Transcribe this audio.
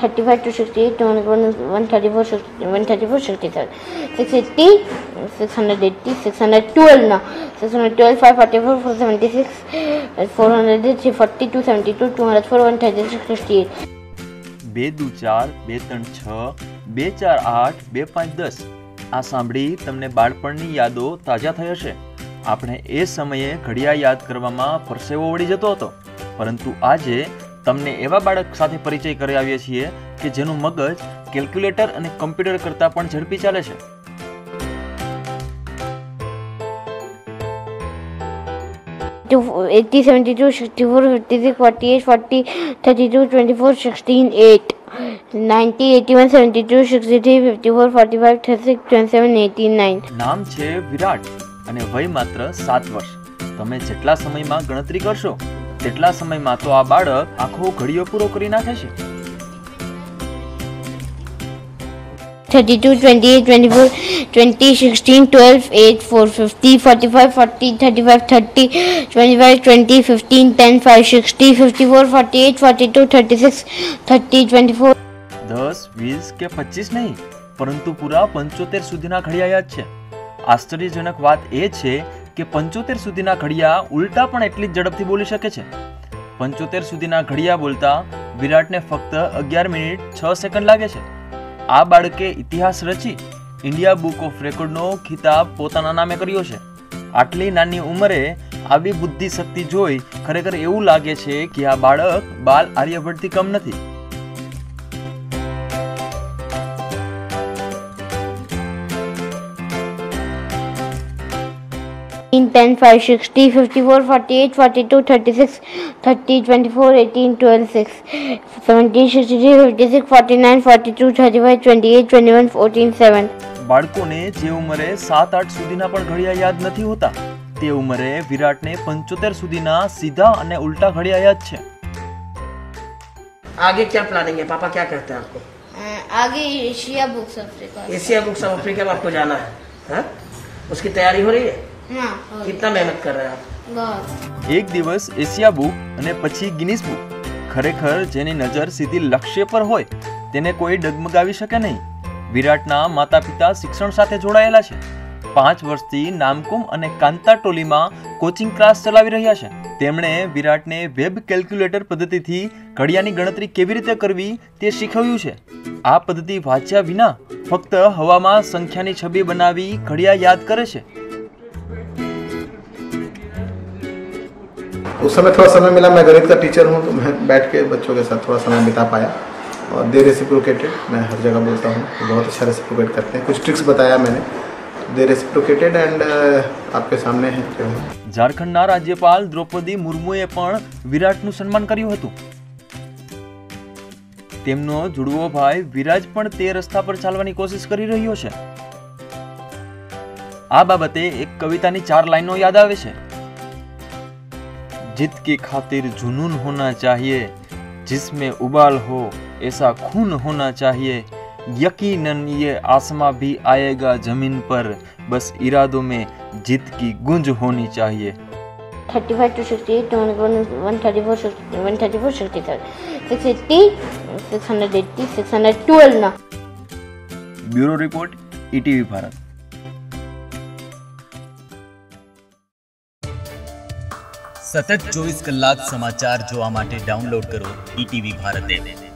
35 to 68, 134, 137, 680, 680, 612 ना, 612, 544, 476, 400, 340, 272, 204, 138, 68. 2 4, 2 3 6, 2 4 8, 2 5 10. आ सांભળી તમને બાળપણની યાદો તાજા થઈ હશે. આપણે એ સમયે ઘડિયા યાદ કરવામાં પરસેવો વળી જતો હતો, પરંતુ આજે તમને એવા બાળક સાથે પરિચય કરાવીએ છીએ કે જેનું મગજ કેલ્ક્યુલેટર અને કમ્પ્યુટર કરતાં પણ ઝડપી ચાલે છે. To 80, 72, 64, 56, 48, 40, 32, 24, 16, 8, 90, 81, 72, 63, 54, 45, 36, 27, 89. નામ છે વિરાટ અને વય માત્ર 7 વર્ષ. તમે જેટલા સમયમાં ગણતરી કરશો તેટલા સમયમાં તો આ બાળક આખો ઘડિયો પૂરો કરી નાખે છે. 32, 28, 24, 20, 16, 12, 8, 4, 50, 45, 40, 35, 30, 25, 20, 15, 10, 5, 60, 54, 48, 42, 36, 30, 24. 10, 20 के 25 नहीं, परंतु पूरा 75 સુધીના ઘડિયા યાદ છે. આશ્ચર્યજનક વાત એ છે કે 75 સુધીના ઘડિયા ઉલટા પણ એટલી જ ઝડપથી બોલી શકે છે. 75 સુધીના ઘડિયા બોલતા વિરાટને ફક્ત 11 મિનિટ 6 સેકન્ડ લાગે છે. આ બાળકે ઇતિહાસ રચી ઇન્ડિયા બુક ઓફ રેકોર્ડનો ખિતાબ પોતાના નામે કર્યો છે. આટલી નાની ઉંમરે આવી બુદ્ધિ શક્તિ જોઈ ખરેખર એવું લાગે છે કે આ બાળક બાલ આર્યભટ્ટથી કમ નથી. In 10, 5, 60, 54, 48, 42, 36, 30, 24, 18, 12, 6, 17, 63, 56, 49, 42, 35, 28, 21, 14, 7. બાળકોને જે ઉંમરે 7-8 સુધીના પણ ઘડિયા યાદ નથી હોતા, તે ઉંમરે વિરાટને 75 સુધીના સીધા અને ઉલટા ઘડિયા યાદ છે. आगे क्या प्लानिंग है? पापा क्या करते हैं आपको? आगे Asia books Africa, Asia books Africa में आपको जाना है, हां? उसकी तैयारी हो रही है? कितना मेहनत कर रहे हैं आप? एक दिवस एशिया बुक અને પછી ગિનિસ બુક. ખરેખર જેની નજર સીધી લક્ષ્ય પર હોય તેને કોઈ ડગમગાવી શકે નહીં. વિરાટના માતા પિતા શિક્ષણ સાથે જોડાયેલા છે. 5 વર્ષથી નામકુમ અને કાંતા ટોલીમાં કોચિંગ ક્લાસ ચલાવી રહ્યા છે. તેમણે વિરાટને વેબ કેલ્ક્યુલેટર પદ્ધતિથી ઘડિયાની ગણતરી કેવી રીતે કરવી તે શીખવ્યું છે. આ પદ્ધતિ વાંચ્યા વિના ફક્ત હવામાં સંખ્યાની છબી બનાવી ઘડિયા યાદ કરે છે. उस समय थोड़ा समय मिला, मैं गणित का टीचर हूँ तो मैं बैठ के बच्चों के साथ थोड़ा समय बिता पाया और दे रेसिप्रोकेटेड. मैं हर जगह बोलता हूँ तो बहुत अच्छा रेसिप्रोकेट करते हैं. कुछ ट्रिक्स बताया मैंने, दे रेसिप्रोकेटेड एंड आपके सामने है. झारखंडના રાજ્યપાલ દ્રૌપદી મુર્મુએ પણ વિરાટનું સન્માન કર્યું હતું. તેમનો જુડવો ભાઈ વિરાજ પણ તે રસ્તા પર ચાલવાની કોશિશ કરી રહ્યો છે. આ બાબતે એક કવિતાની 4 લાઈનો યાદ આવે છે. जित की खातिर जुनून होना चाहिए, जिसमें उबाल हो ऐसा खून होना चाहिए, यकीनन ये आसमां भी आएगा जमीन पर, बस इरादों में जित की गूंज होनी चाहिए. 35 to 68, 134, 67, 680, 680, 612 ना. Bureau report, ETV Bharat. सतत 24 કલાક સમાચાર જોવા માટે ડાઉનલોડ કરો ઈટીવી ભારત એપ.